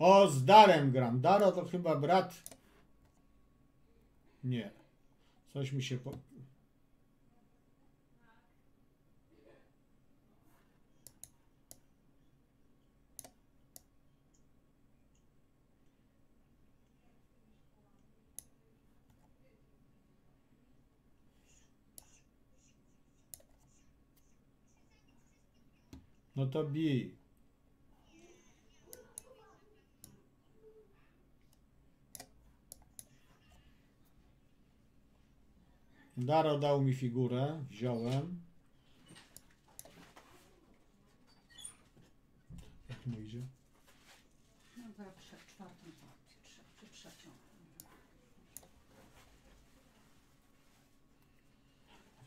O, z Darem gram. Daro to chyba brat... Nie. Coś mi się... No to bij. Daro dał mi figurę, wziąłem. Jak mu idzie? No bo ja przed czwartą, przed trzecią.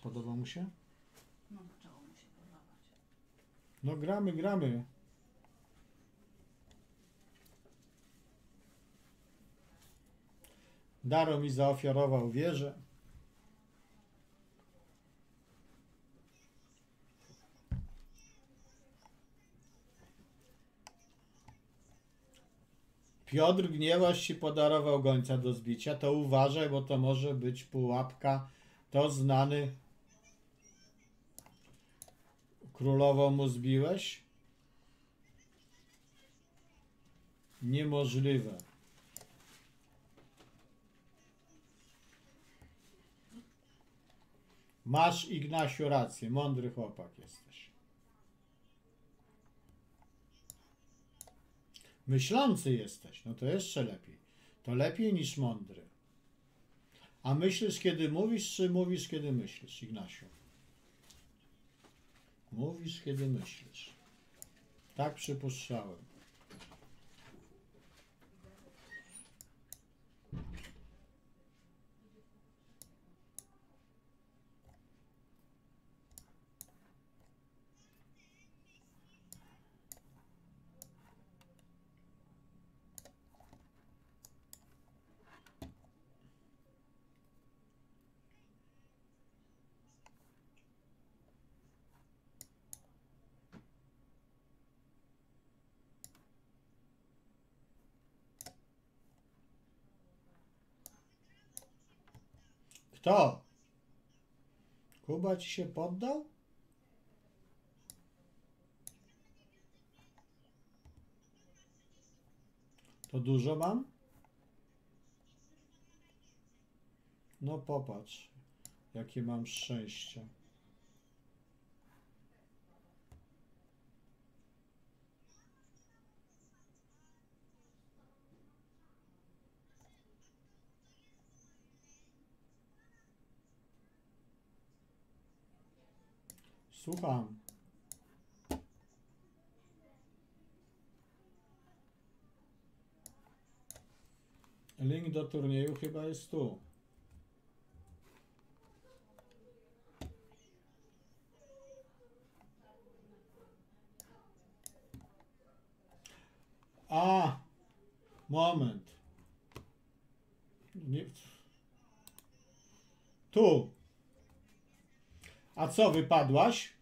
Podoba mu się? No zaczęło mu się podobać. No gramy, gramy. Daro mi zaofiarował wieżę. Piotr Gniewoś ci podarował gońca do zbicia. To uważaj, bo to może być pułapka. To znany. Królową mu zbiłeś? Niemożliwe. Masz, Ignasiu, rację. Mądry chłopak jesteś. Myślący jesteś, no to jeszcze lepiej. To lepiej niż mądry. A myślisz, kiedy mówisz, czy mówisz, kiedy myślisz, Ignasiu? Mówisz, kiedy myślisz. Tak przypuszczałem. To Kuba ci się poddał? To dużo mam? No popatrz, jakie mam szczęście. Słucham. Link do turnieju chyba jest tu. A, moment. Nie. Tu. A co, wypadłaś?